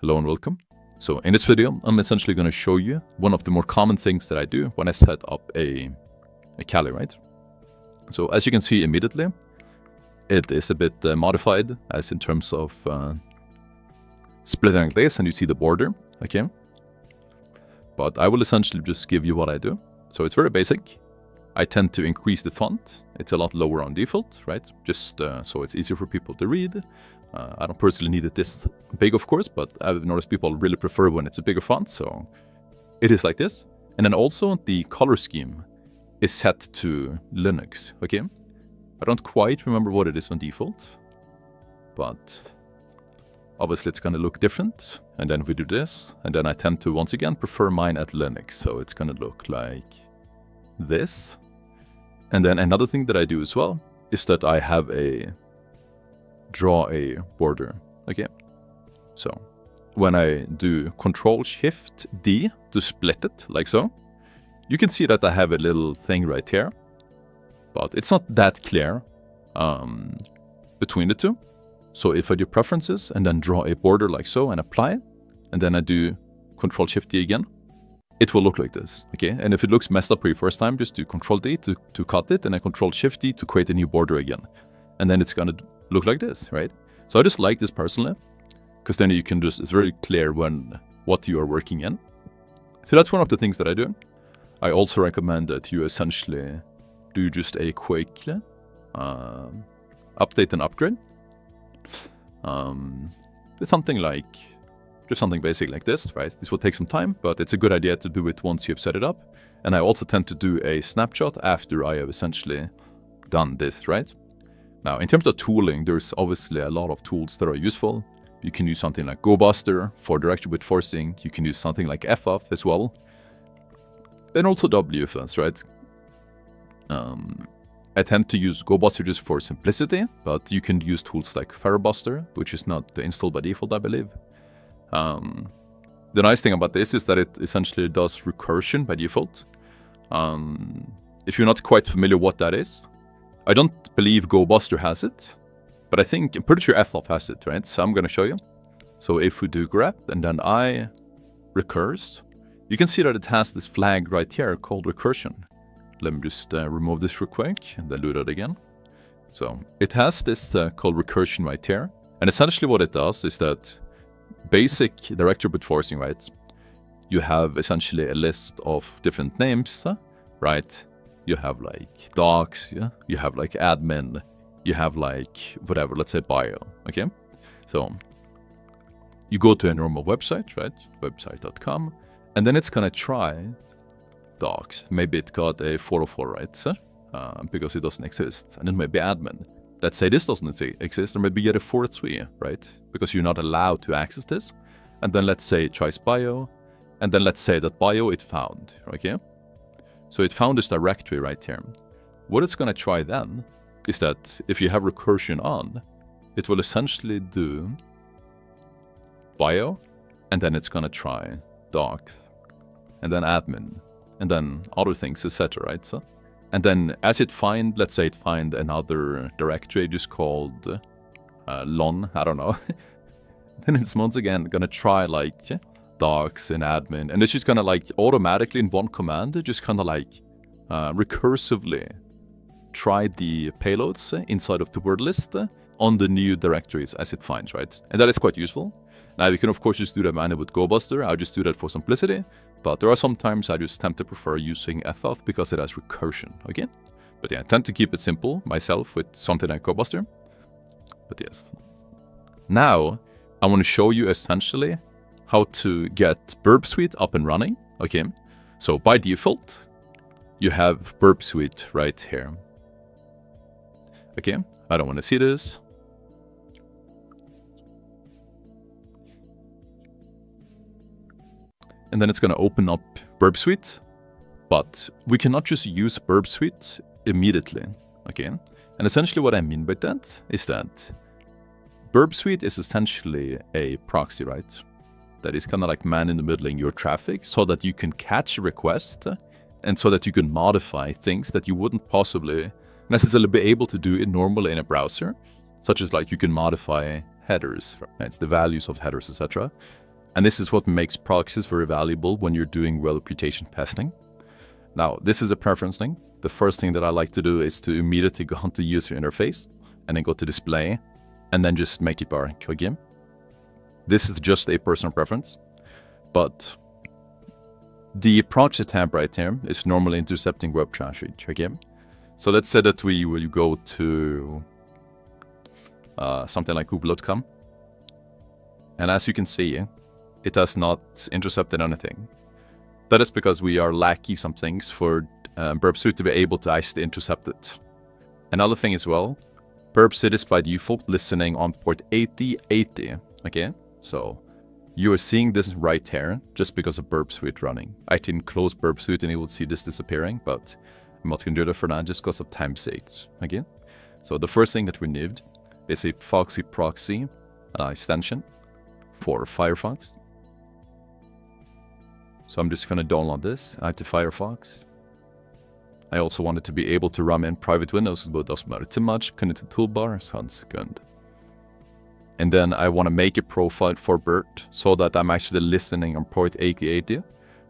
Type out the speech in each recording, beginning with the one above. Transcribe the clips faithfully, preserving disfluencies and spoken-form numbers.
Hello and welcome. So in this video, I'm essentially going to show you one of the more common things that I do when I set up a, a Kali, right? So as you can see immediately, it is a bit uh, modified as in terms of uh, splitting like this, and you see the border, okay? But I will essentially just give you what I do. So it's very basic. I tend to increase the font. It's a lot lower on default, right? Just uh, so it's easier for people to read. Uh, I don't personally need it this big, of course, but I've noticed people really prefer when it's a bigger font, so it is like this. And then also the color scheme is set to Linux, okay? I don't quite remember what it is on default, but obviously it's gonna look different. And then we do this, and then I tend to, once again, prefer mine at Linux, so it's gonna look like this. And then another thing that I do as well is that I have a draw a border, okay? So when I do control shift D to split it, like so, you can see that I have a little thing right here, but it's not that clear um, between the two. So if I do preferences and then draw a border like so and apply it, and then I do control shift D again, it will look like this, okay? And if it looks messed up for your first time, just do control D to, to cut it, and then control shift D to create a new border again. And then it's gonna look like this, right? So I just like this personally, because then you can just, it's very clear when, what you are working in. So that's one of the things that I do. I also recommend that you essentially do just a quick um, update and upgrade. Um, something like, just something basic like this, right? This will take some time, but it's a good idea to do it once you've set it up. And I also tend to do a snapshot after I have essentially done this, right? Now, in terms of tooling, there's obviously a lot of tools that are useful. You can use something like GoBuster for directory bit forcing. You can use something like F F U F as well. And also Wfuzz, right? Um, I tend to use GoBuster just for simplicity, but you can use tools like Ferabuster, which is not installed by default, I believe. Um, the nice thing about this is that it essentially does recursion by default. Um, if you're not quite familiar what that is, I don't believe GoBuster has it, but I think, I'm pretty sure F F U F has it, right? So I'm going to show you. So if we do grep and then I recurse, you can see that it has this flag right here called recursion. Let me just uh, remove this real quick and then do that again. So it has this uh, called recursion right here. And essentially what it does is that basic directory bit forcing, right? You have essentially a list of different names, right? You have like docs, yeah? You have like admin, you have like whatever, let's say bio, okay? So you go to a normal website, right? website dot com, and then it's gonna try docs. Maybe it got a four oh four, right? Uh, because it doesn't exist. And then maybe admin. Let's say this doesn't exist, or maybe you get a four oh three, right? Because you're not allowed to access this. And then let's say it tries bio, and then let's say that bio it found, okay? So it found this directory right here. What it's going to try then is that if you have recursion on, it will essentially do bio, and then it's going to try docs, and then admin, and then other things, et cetera, right? So, and then as it find, let's say it find another directory just called uh, lon, I don't know. Then it's once again going to try like docs and admin, and it's just gonna like automatically in one command just kind of like uh, recursively try the payloads inside of the word list on the new directories as it finds, right? And that is quite useful. Now you can of course just do that manually with GoBuster. I'll just do that for simplicity, but there are some times I just tend to prefer using F F because it has recursion, okay? But yeah, I tend to keep it simple myself with something like GoBuster. But yes, now I want to show you essentially how to get Burp Suite up and running, okay? So by default, you have Burp Suite right here. Okay, I don't want to see this. And then it's gonna open up Burp Suite, but we cannot just use Burp Suite immediately, okay? And essentially what I mean by that is that Burp Suite is essentially a proxy, right? That is kind of like man in the middling your traffic so that you can catch a request and so that you can modify things that you wouldn't possibly necessarily be able to do it normally in a browser, such as like you can modify headers, right? It's the values of headers, et cetera. And this is what makes proxies very valuable when you're doing well reputation testing. Now, this is a preference thing. The first thing that I like to do is to immediately go onto user interface and then go to display and then just make it bar Kogim. This is just a personal preference, but the proxy tab right here is normally intercepting web traffic. So let's say that we will go to uh, something like google dot com. And as you can see, it has not intercepted anything. That is because we are lacking some things for uh, Burp Suite to be able to actually intercept it. Another thing as well, Burp Suite is by default listening on port eighty eighty, okay? So you are seeing this right here just because of Burp Suite running. I didn't close Burp Suite and you will see this disappearing, but I'm not gonna do that for now just because of time sake, okay? So the first thing that we need is a FoxyProxy uh, extension for Firefox. So I'm just going to download this out to Firefox. I also wanted to be able to run in private windows, but it doesn't matter too much. Connect to toolbar, sounds good. And then I want to make a profile for Burp so that I'm actually listening on port eighty eighty.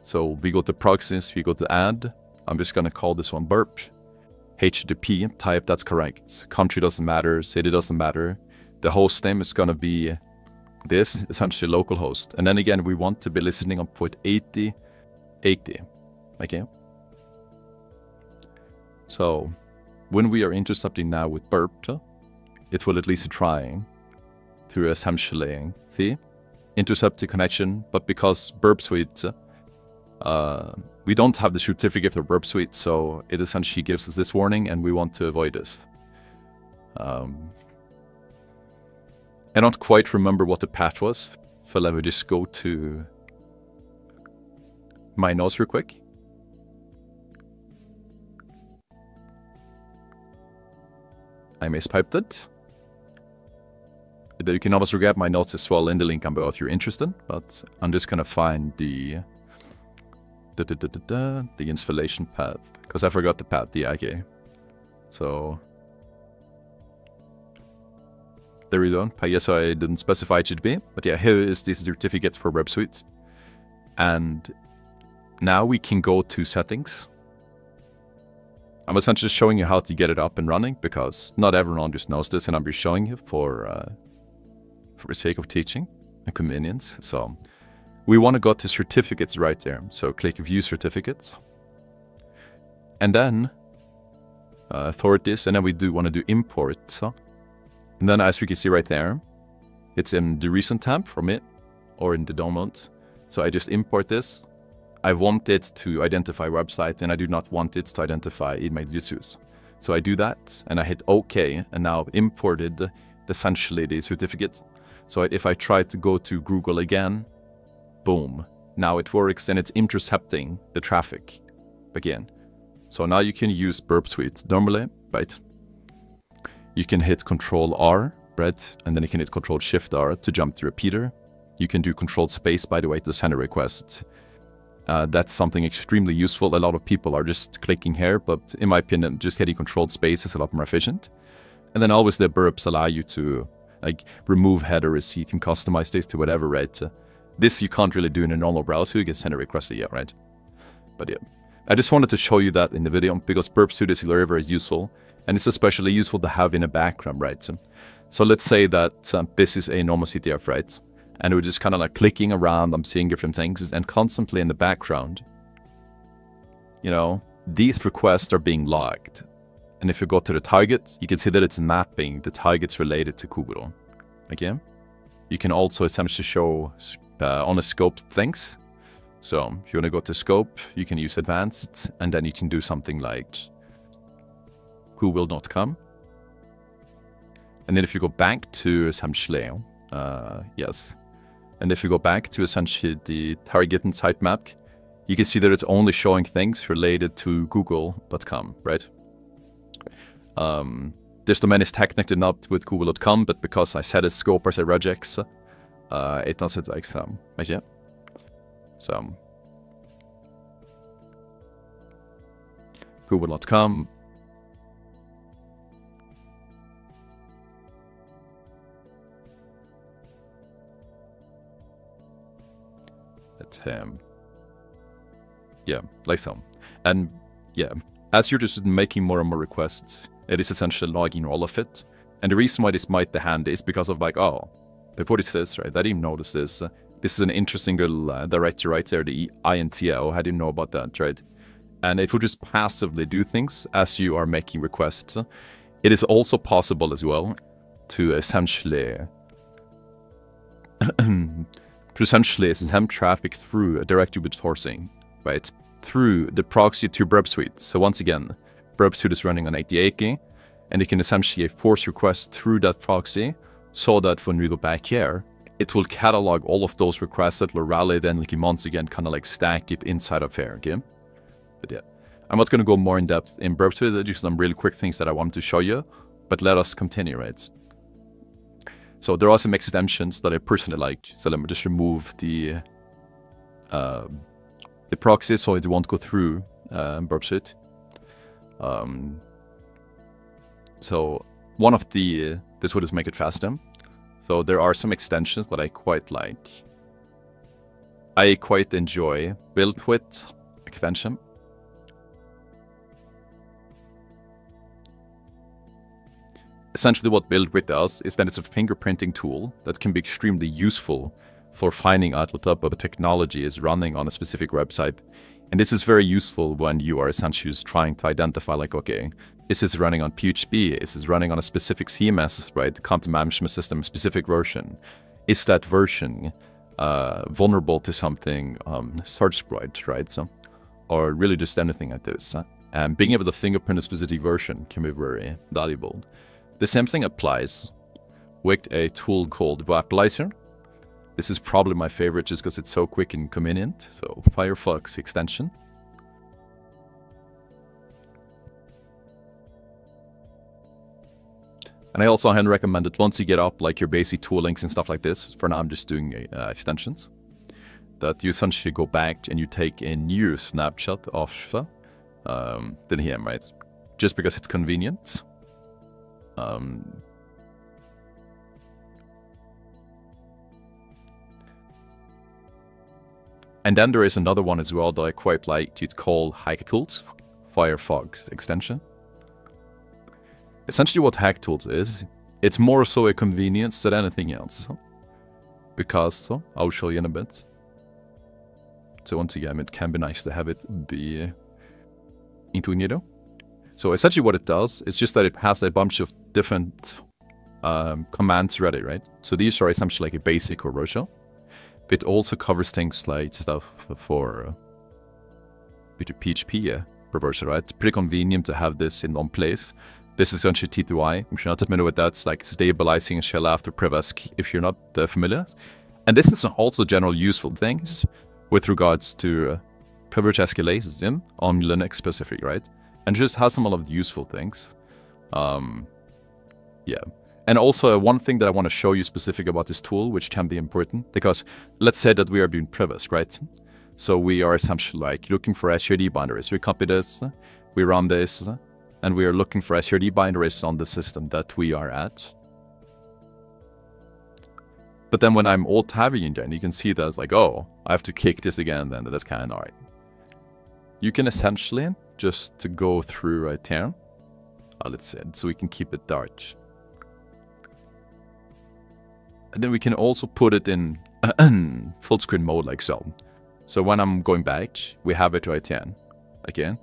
So we go to proxies, we go to add. I'm just going to call this one Burp. H T T P type, that's correct. Country doesn't matter, city doesn't matter. The host name is going to be this, essentially localhost. And then again, we want to be listening on port eighty eighty, okay? So when we are intercepting now with Burp, it will at least try through essentially the intercept the connection, but because Burp Suite, uh, we don't have the certificate for Burp Suite, so it essentially gives us this warning and we want to avoid this. Um, I don't quite remember what the path was, so let me just go to my notes real quick. I mispiped it. But you can always grab my notes as well in the link below if you're interested, but I'm just going to find the, da, da, da, da, da, the installation path, because I forgot the path, yeah, okay. So there we go. I guess I didn't specify H T T P, but yeah, here is this certificate for Burp Suite. And now we can go to settings. I'm essentially showing you how to get it up and running because not everyone just knows this, and I'm just showing you for, uh, for the sake of teaching and convenience. So we want to go to certificates right there. So click view certificates and then uh, authorities, and then we do want to do import. So. And then as we can see right there, it's in the recent tab from it or in the downloads. So I just import this. I want it to identify website and I do not want it to identify inmate issues. So I do that and I hit OK, and now I've imported essentially the certificate. So if I try to go to Google again, boom, now it works and it's intercepting the traffic again. So now you can use Burp Suite normally, right? You can hit control R, right? And then you can hit control shift R to jump the repeater. You can do control space, by the way, to send a request. Uh, that's something extremely useful. A lot of people are just clicking here, but in my opinion, just hitting control space is a lot more efficient. And then always the burps allow you to like remove header receipt and customize this to whatever, right? Uh, this you can't really do in a normal browser. You can send a request here, right? But yeah, I just wanted to show you that in the video because Burp Suite is very, very useful. And it's especially useful to have in a background, right? So, so let's say that um, this is a normal C T F, right? And we're just kind of like clicking around, I'm seeing different things, and constantly in the background, you know, these requests are being logged. And if you go to the target, you can see that it's mapping the targets related to Kubero. Okay? You can also essentially show uh, on a scope things. So if you want to go to scope, you can use advanced, and then you can do something like who will not come. And then if you go back to essentially, uh, yes. And if you go back to essentially the target and sitemap, you can see that it's only showing things related to google dot com, right? Um, this domain is technically not with google dot com, but because I set a scope as a regex, uh, it does it like so, right? Yeah. So, who will not come. That's him. Yeah, like so. And yeah, as you're just making more and more requests, it is essentially logging all of it. And the reason why this might be handy is because of like, oh, they put this, right? They didn't notice this. This is an interesting little uh, directory right there, the I N T O. How do you know about that, right? And it will just passively do things as you are making requests. It is also possible as well to essentially to essentially send traffic through a directory with forcing, right? Through the proxy to Burp Suite. So once again, Burp Suite is running on eighty eighty, and you can essentially force requests through that proxy, so that when we go back here, it will catalog all of those requests that will rally then, like, once again, kind of like stack it inside of here, okay? But yeah, I'm not going to go more in depth in Burp Suite, just some really quick things that I wanted to show you, but let us continue, right? So there are some extensions that I personally like, so let me just remove the, uh, the proxy so it won't go through uh, Burp Suite. Um, so one of the, this will just make it faster. So there are some extensions that I quite like. I quite enjoy BuiltWith extension. Essentially what BuiltWith does is that it's a fingerprinting tool that can be extremely useful for finding out what type of technology is running on a specific website. And this is very useful when you are essentially just trying to identify like, okay, is this running on P H P? Is this running on a specific C M S, right? Content management system, specific version. Is that version uh, vulnerable to something um, search-spread, right? So, or really just anything like this. Huh? And being able to fingerprint a specific version can be very valuable. The same thing applies with a tool called Wapplizer. This is probably my favorite just because it's so quick and convenient. So Firefox extension. And I also highly recommend it once you get up like your basic tool links and stuff like this. For now, I'm just doing uh, extensions. That you essentially go back and you take a new snapshot of um, the H M, right? Just because it's convenient. Um, And then there is another one as well that I quite like. It's called Hack Tools, Firefox extension. Essentially what Hack Tools is, it's more so a convenience than anything else. Because, I'll show you in a bit. So once again, it can be nice to have it be incognito. So essentially what it does, it's just that it has a bunch of different um, commands ready, right? So these are essentially like a basic or roadshow. It also covers things like stuff for uh, P H P reverser, right? It's pretty convenient to have this in one place. This is essentially T two I. I'm sure not familiar with that. It's like stabilizing a shell after prevesk if you're not uh, familiar. And this is also general useful things with regards to uh, privilege escalation on Linux specific, right? And it just has some of the useful things. Um, yeah. And also one thing that I want to show you specific about this tool, which can be important, because let's say that we are doing privesk, right? So we are essentially like looking for S H A D binaries. We copy this, we run this, and we are looking for S H A D binaries on the system that we are at. But then when I'm alt tabbing in there, you can see that it's like, oh, I have to kick this again, then that's kind of annoying. You can essentially just to go through right here. Oh, let's see, so we can keep it dark. And then we can also put it in full screen mode like so. So when I'm going back, we have it right here again.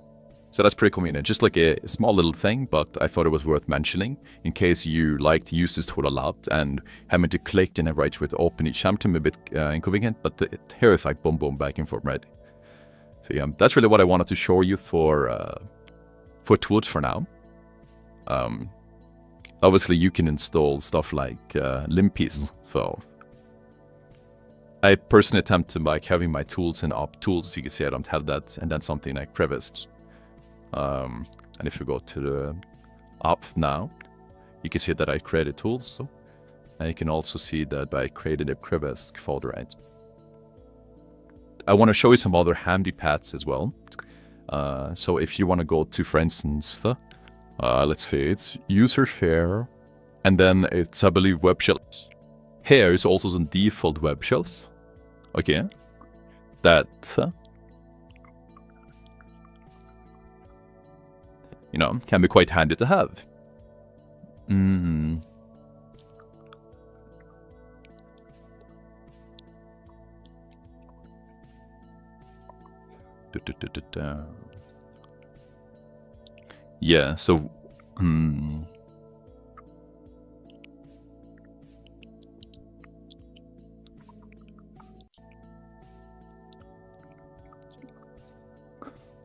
So that's pretty convenient. Just like a small little thing, but I thought it was worth mentioning in case you like to use this tool a lot and having to click in a right with open each time a bit uh, inconvenient, but the, here it's like boom, boom, back and forth, right? So yeah, that's really what I wanted to show you for, uh, for tools for now. Um, Obviously, you can install stuff like uh, LimPiece. So, I personally attempt to like having my tools in op tools. You can see I don't have that, and then something like Prevost. Um, and if you go to the op now, you can see that I created tools. So, and you can also see that I created a Prevost folder. Right. I want to show you some other handy paths as well. Uh, so, if you want to go to, for instance, the Uh, let's see, it's user share, and then it's, I believe, web shells. Here is also some default web shells. Okay. that, you know, can be quite handy to have. Mm-hmm. Yeah, so hmm.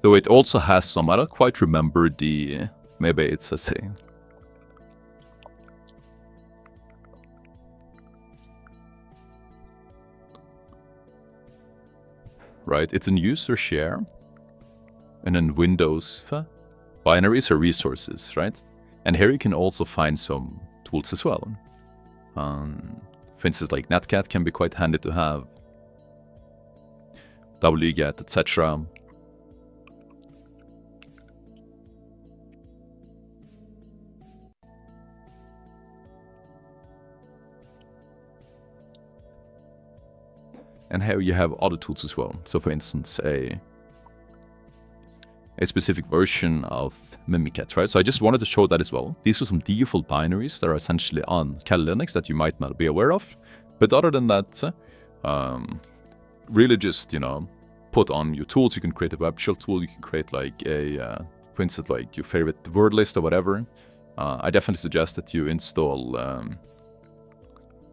Though it also has some, I don't quite remember the, maybe it's a thing. Right, it's in user share, and in Windows, binaries or resources, right? And here you can also find some tools as well. Um, for instance, like Netcat can be quite handy to have, Wget, et cetera. And here you have other tools as well. So for instance, a, a specific version of Mimikatz, right? So I just wanted to show that as well. These are some default binaries that are essentially on Kali Linux that you might not be aware of. But other than that, um, really just, you know, put on your tools. You can create a web shell tool. You can create like a, uh, for instance, like your favorite word list or whatever. Uh, I definitely suggest that you install um,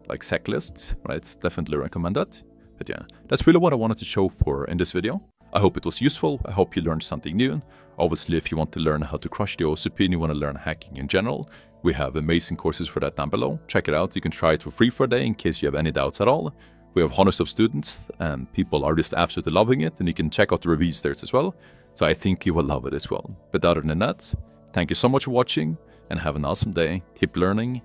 like SecLists, right? Definitely recommend that. But yeah, that's really what I wanted to show for in this video. I hope it was useful. I hope you learned something new. Obviously, if you want to learn how to crush the O S C P and you want to learn hacking in general, we have amazing courses for that down below. Check it out. You can try it for free for a day in case you have any doubts at all. We have hundreds of students and people are just absolutely loving it. And you can check out the reviews there as well. So I think you will love it as well. But other than that, thank you so much for watching and have an awesome day. Keep learning.